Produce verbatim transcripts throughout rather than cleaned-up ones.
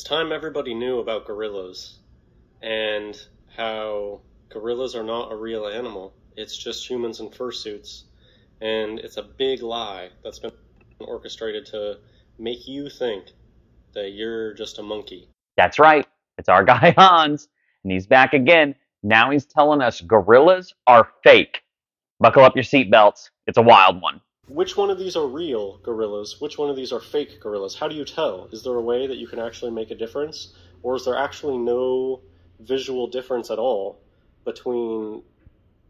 It's time everybody knew about gorillas and how gorillas are not a real animal. It's just humans in fursuits. And it's a big lie that's been orchestrated to make you think that you're just a monkey. That's right. It's our guy Hans, and he's back again. Now he's telling us gorillas are fake. Buckle up your seatbelts. It's a wild one. Which one of these are real gorillas? Which one of these are fake gorillas? How do you tell? Is there a way that you can actually make a difference? Or is there actually no visual difference at all between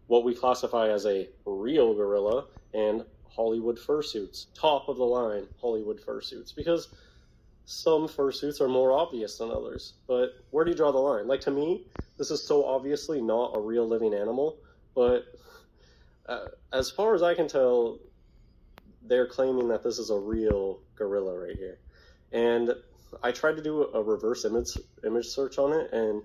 what we classify as a real gorilla and Hollywood fursuits, top of the line Hollywood fursuits? Because some fursuits are more obvious than others, but where do you draw the line? Like, to me, this is so obviously not a real living animal, but uh, as far as I can tell, they're claiming that this is a real gorilla right here. And I tried to do a reverse image image search on it, and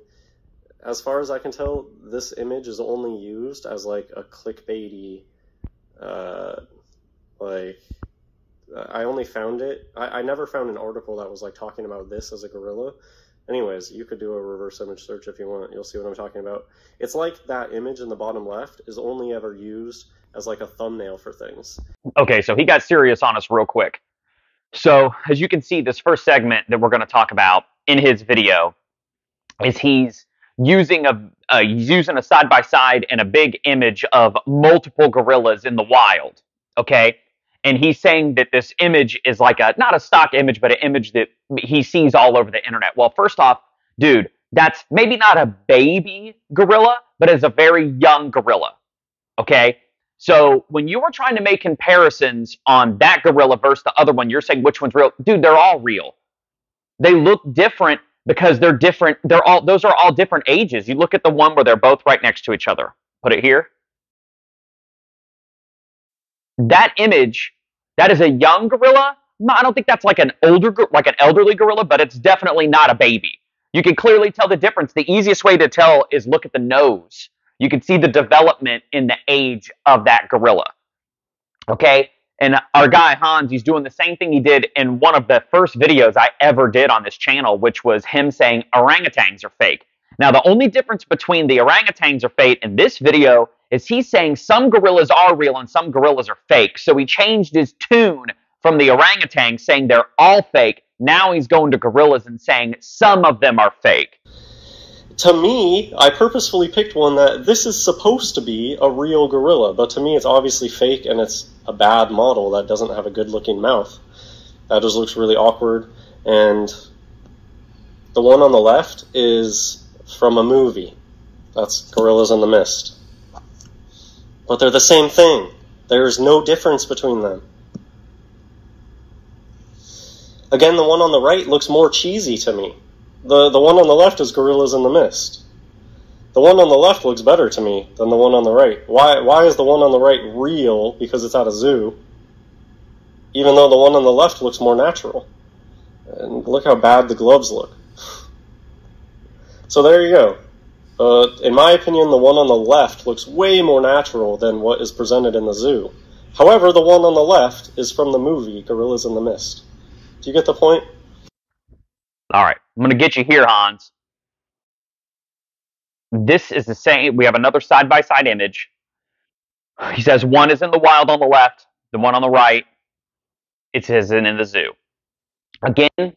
as far as I can tell, this image is only used as like a clickbaity, uh, like, I only found it, I, I never found an article that was like talking about this as a gorilla. Anyways, you could do a reverse image search if you want, you'll see what I'm talking about. It's like that image in the bottom left is only ever used as like a thumbnail for things. Okay, so he got serious on us real quick. So as you can see, this first segment that we're going to talk about in his video is he's using a uh, using a side by side and a big image of multiple gorillas in the wild, okay? And he's saying that this image is like a, not a stock image, but an image that he sees all over the internet. Well, first off, dude, that's maybe not a baby gorilla, but it's a very young gorilla, okay? So when you were trying to make comparisons on that gorilla versus the other one, you're saying which one's real? Dude, they're all real. They look different because they're different. They're all, those are all different ages. You look at the one where they're both right next to each other. Put it here. That image, that is a young gorilla. No, I don't think that's like an older, like an elderly gorilla, but it's definitely not a baby. You can clearly tell the difference. The easiest way to tell is look at the nose. You can see the development in the age of that gorilla. Okay? And our guy Hans, he's doing the same thing he did in one of the first videos I ever did on this channel, which was him saying orangutans are fake. Now, the only difference between the orangutans are fake and this video is he's saying some gorillas are real and some gorillas are fake. So he changed his tune from the orangutan saying they're all fake. Now he's going to gorillas and saying some of them are fake. To me, I purposefully picked one that this is supposed to be a real gorilla, but to me it's obviously fake and it's a bad model that doesn't have a good looking mouth. That just looks really awkward. And the one on the left is from a movie. That's Gorillas in the Mist. But they're the same thing. There is no difference between them. Again, the one on the right looks more cheesy to me. The, the one on the left is Gorillas in the Mist. The one on the left looks better to me than the one on the right. Why, why is the one on the right real because it's at a zoo, even though the one on the left looks more natural? And look how bad the gloves look. So there you go. Uh, in my opinion, the one on the left looks way more natural than what is presented in the zoo. However, the one on the left is from the movie Gorillas in the Mist. Do you get the point? All right. I'm going to get you here, Hans. This is the same. We have another side-by-side image. He says one is in the wild on the left, the one on the right, it says in the zoo. Again,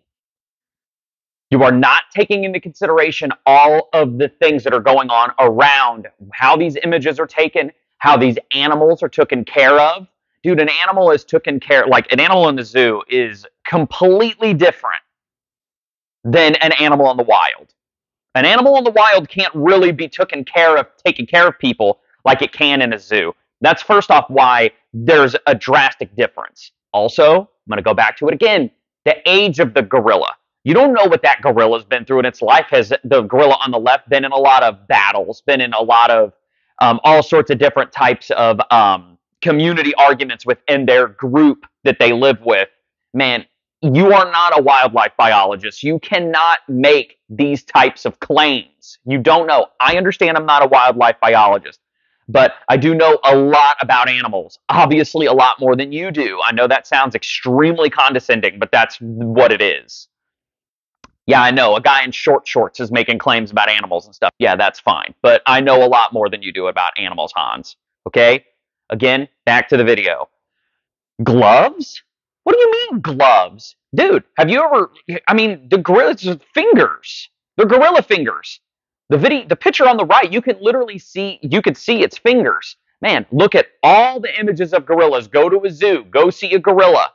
you are not taking into consideration all of the things that are going on around how these images are taken, how these animals are taken care of. Dude, an animal is taken care of. Like, an animal in the zoo is completely different than an animal in the wild. An animal in the wild can't really be taken care of, taking care of people like it can in a zoo. That's first off why there's a drastic difference. Also, I'm going to go back to it again. The age of the gorilla. You don't know what that gorilla's been through in its life. Has the gorilla on the left been in a lot of battles, been in a lot of um, all sorts of different types of um, community arguments within their group that they live with? Man, you are not a wildlife biologist. You cannot make these types of claims. You don't know. I understand I'm not a wildlife biologist, but I do know a lot about animals. Obviously, a lot more than you do. I know that sounds extremely condescending, but that's what it is. yeah, I know a guy in short shorts is making claims about animals and stuff. Yeah, that's fine. But I know a lot more than you do about animals, Hans. Okay? Again, back to the video. Gloves? What do you mean gloves? Dude, have you ever, I mean, the gorillas' fingers. They're gorilla fingers. The video, the picture on the right, you can literally see, you could see its fingers. Man, look at all the images of gorillas. Go to a zoo. Go see a gorilla.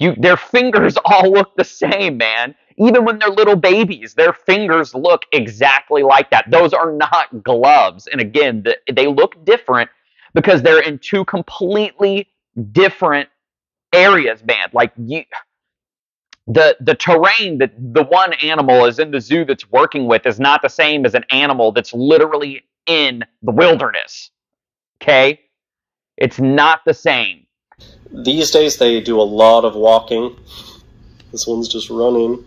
You, their fingers all look the same, man. Even when they're little babies, their fingers look exactly like that. Those are not gloves. And again, the, they look different because they're in two completely different areas, man. Like you, the the terrain that the one animal is in the zoo that's working with is not the same as an animal that's literally in the wilderness. Okay? It's not the same. These days they do a lot of walking. This one's just running.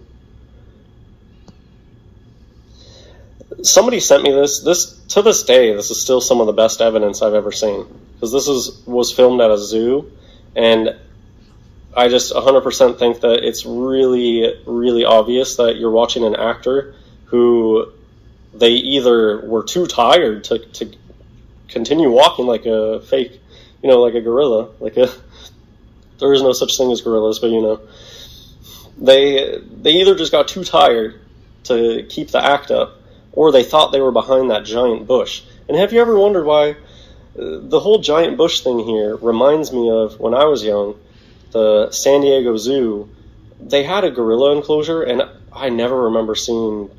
Somebody sent me this. This to this day, this is still some of the best evidence I've ever seen. Because this is was filmed at a zoo, and I just one hundred percent think that it's really, really obvious that you're watching an actor who they either were too tired to, to continue walking like a fake, you know, like a gorilla. Like a, there is no such thing as gorillas, but you know. They, they either just got too tired to keep the act up, or they thought they were behind that giant bush. And have you ever wondered why the whole giant bush thing here reminds me of when I was young, the San Diego Zoo, they had a gorilla enclosure, and I never remember seeing,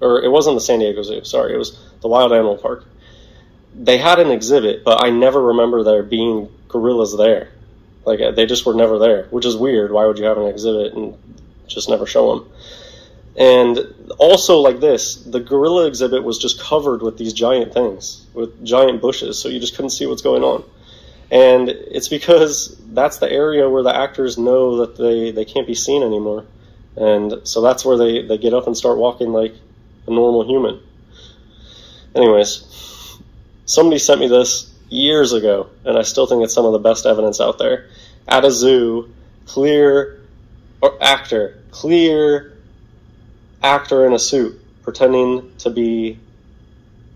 or it wasn't the San Diego Zoo, sorry, it was the Wild Animal Park. They had an exhibit, but I never remember there being gorillas there. Like, they just were never there, which is weird. Why would you have an exhibit and just never show them? And also like this, the gorilla exhibit was just covered with these giant things, with giant bushes, so you just couldn't see what's going on. And it's because that's the area where the actors know that they, they can't be seen anymore. And so that's where they, they get up and start walking like a normal human. Anyways, somebody sent me this years ago, and I still think it's some of the best evidence out there. At a zoo, clear or actor, clear actor in a suit pretending to be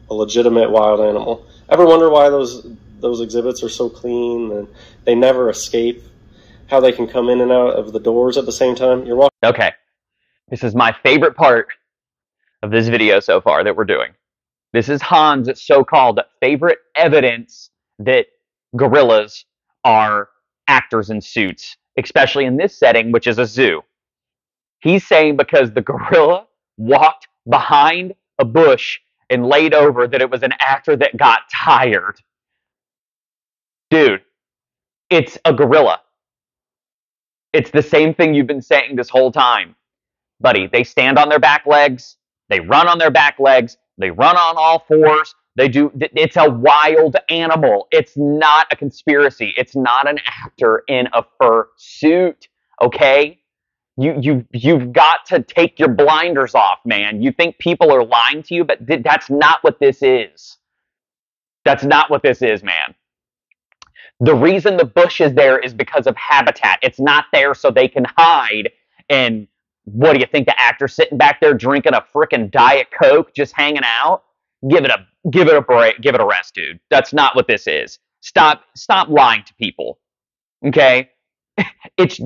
a legitimate wild animal. Ever wonder why those those exhibits are so clean and they never escape? How they can come in and out of the doors at the same time? You're walking. Okay, this is my favorite part of this video so far that we're doing. This is Hans' so-called favorite evidence that gorillas are actors in suits, especially in this setting, which is a zoo. He's saying because the gorilla walked behind a bush and laid over that it was an actor that got tired. Dude, it's a gorilla. It's the same thing you've been saying this whole time. Buddy, they stand on their back legs. They run on their back legs. They run on all fours. They do. It's a wild animal. It's not a conspiracy. It's not an actor in a fur suit. Okay, you you you've got to take your blinders off, man. You think people are lying to you, but th that's not what this is. That's not what this is, man. The reason the bush is there is because of habitat. It's not there so they can hide. And what do you think, the actor sitting back there drinking a frickin' Diet Coke, just hanging out? Give it a give it a break, give it a rest, dude. That's not what this is. Stop stop lying to people. Okay? It's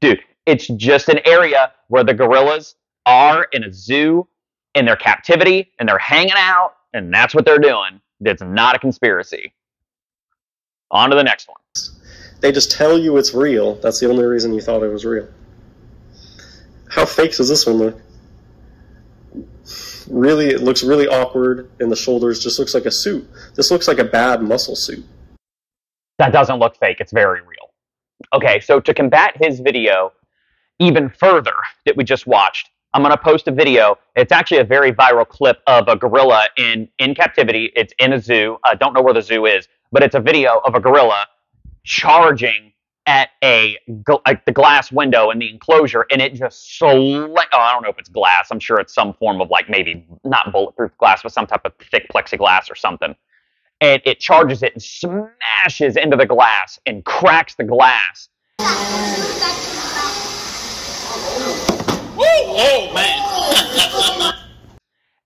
dude, it's just an area where the gorillas are in a zoo in their captivity and they're hanging out, and that's what they're doing. That's not a conspiracy. On to the next one. They just tell you it's real. That's the only reason you thought it was real. How fake does this one look? Really, it looks really awkward, and the shoulders just looks like a suit. This looks like a bad muscle suit. That doesn't look fake. It's very real. Okay, so to combat his video even further that we just watched, I'm going to post a video. It's actually a very viral clip of a gorilla in, in captivity. It's in a zoo. I don't know where the zoo is, but it's a video of a gorilla charging at a like the glass window in the enclosure, and it just so oh, I don't know if it's glass. I'm sure it's some form of like maybe not bulletproof glass, but some type of thick plexiglass or something. And it charges it and smashes into the glass and cracks the glass. Woo! Oh, man.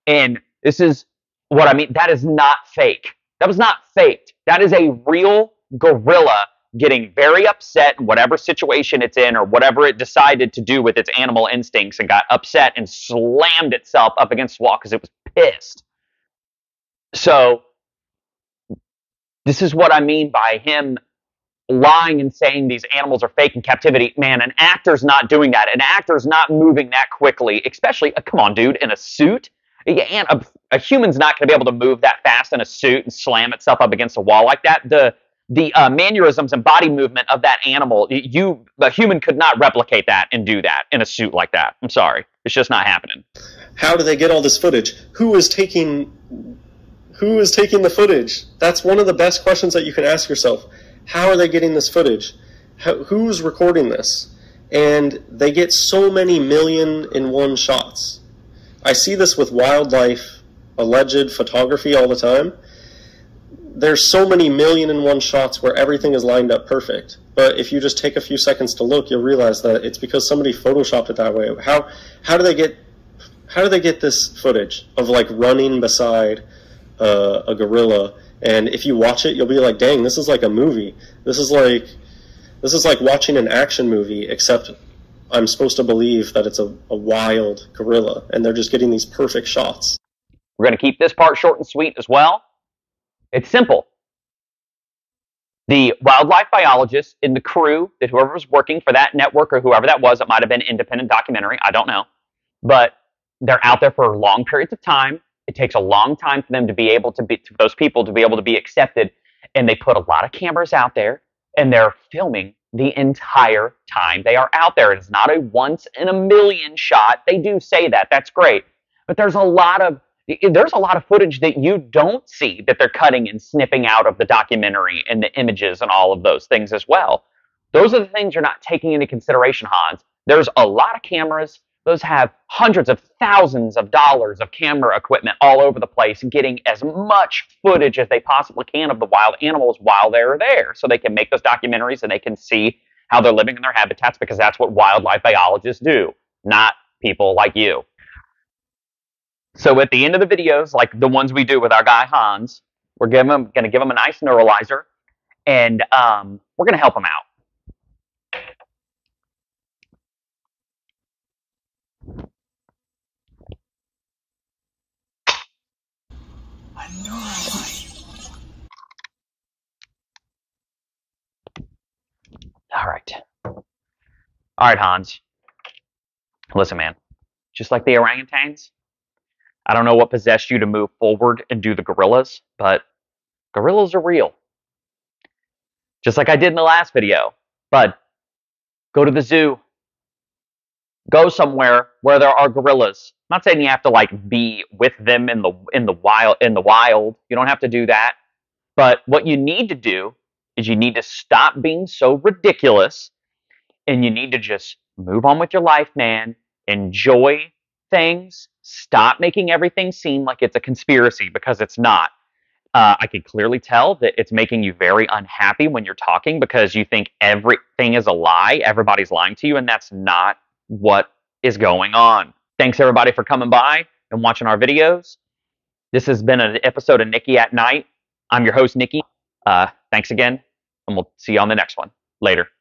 And this is what I mean. That is not fake. That was not faked. That is a real gorilla getting very upset in whatever situation it's in or whatever it decided to do with its animal instincts and got upset and slammed itself up against the wall because it was pissed. So this is what I mean by him lying and saying these animals are fake in captivity. Man, an actor's not doing that. An actor's not moving that quickly, especially, uh, come on, dude, in a suit. Yeah, and a, a human's not going to be able to move that fast in a suit and slam itself up against a wall like that. The the uh, mannerisms and body movement of that animal, you a human could not replicate that and do that in a suit like that. I'm sorry. It's just not happening. How do they get all this footage? Who is taking... Who is taking the footage? That's one of the best questions that you can ask yourself. How are they getting this footage? How, who's recording this? And they get so many million in one shots. I see this with wildlife, alleged photography all the time. There's so many million in one shots where everything is lined up perfect. But if you just take a few seconds to look, you'll realize that it's because somebody photoshopped it that way. How, how do they get, how do they get this footage of like running beside Uh, a gorilla? And if you watch it, you'll be like, dang, this is like a movie. This is like this is like watching an action movie, except I'm supposed to believe that it's a, a wild gorilla, and they're just getting these perfect shots. We're going to keep this part short and sweet as well. It's simple. The wildlife biologists in the crew, that whoever was working for that network or whoever that was, it might have been independent documentary, I don't know. But they're out there for long periods of time. It takes a long time for them to be able to be, to those people to be able to be accepted. And they put a lot of cameras out there, and they're filming the entire time they are out there. It's not a once in a million shot. They do say that. That's great. But there's a lot of, there's a lot of footage that you don't see that they're cutting and snipping out of the documentary and the images and all of those things as well. Those are the things you're not taking into consideration, Hans. There's a lot of cameras. Those have hundreds of thousands of dollars of camera equipment all over the place, getting as much footage as they possibly can of the wild animals while they're there, so they can make those documentaries and they can see how they're living in their habitats, because that's what wildlife biologists do, not people like you. So at the end of the videos, like the ones we do with our guy Hans, we're giving him, going to give him a nice neuralizer, and um, we're going to help him out. All right. All right, Hans. Listen, man, just like the orangutans, I don't know what possessed you to move forward and do the gorillas, but gorillas are real. Just like I did in the last video. But go to the zoo. Go somewhere where there are gorillas. I'm not saying you have to like be with them in the in the wild in the wild. You don't have to do that. But what you need to do is you need to stop being so ridiculous, and you need to just move on with your life, man. Enjoy things. Stop making everything seem like it's a conspiracy, because it's not. Uh, I can clearly tell that it's making you very unhappy when you're talking, because you think everything is a lie. Everybody's lying to you, and that's not what is going on. Thanks everybody for coming by and watching our videos. This has been an episode of Nikki at Night. I'm your host, Nikki. Uh, thanks again, and we'll see you on the next one. Later.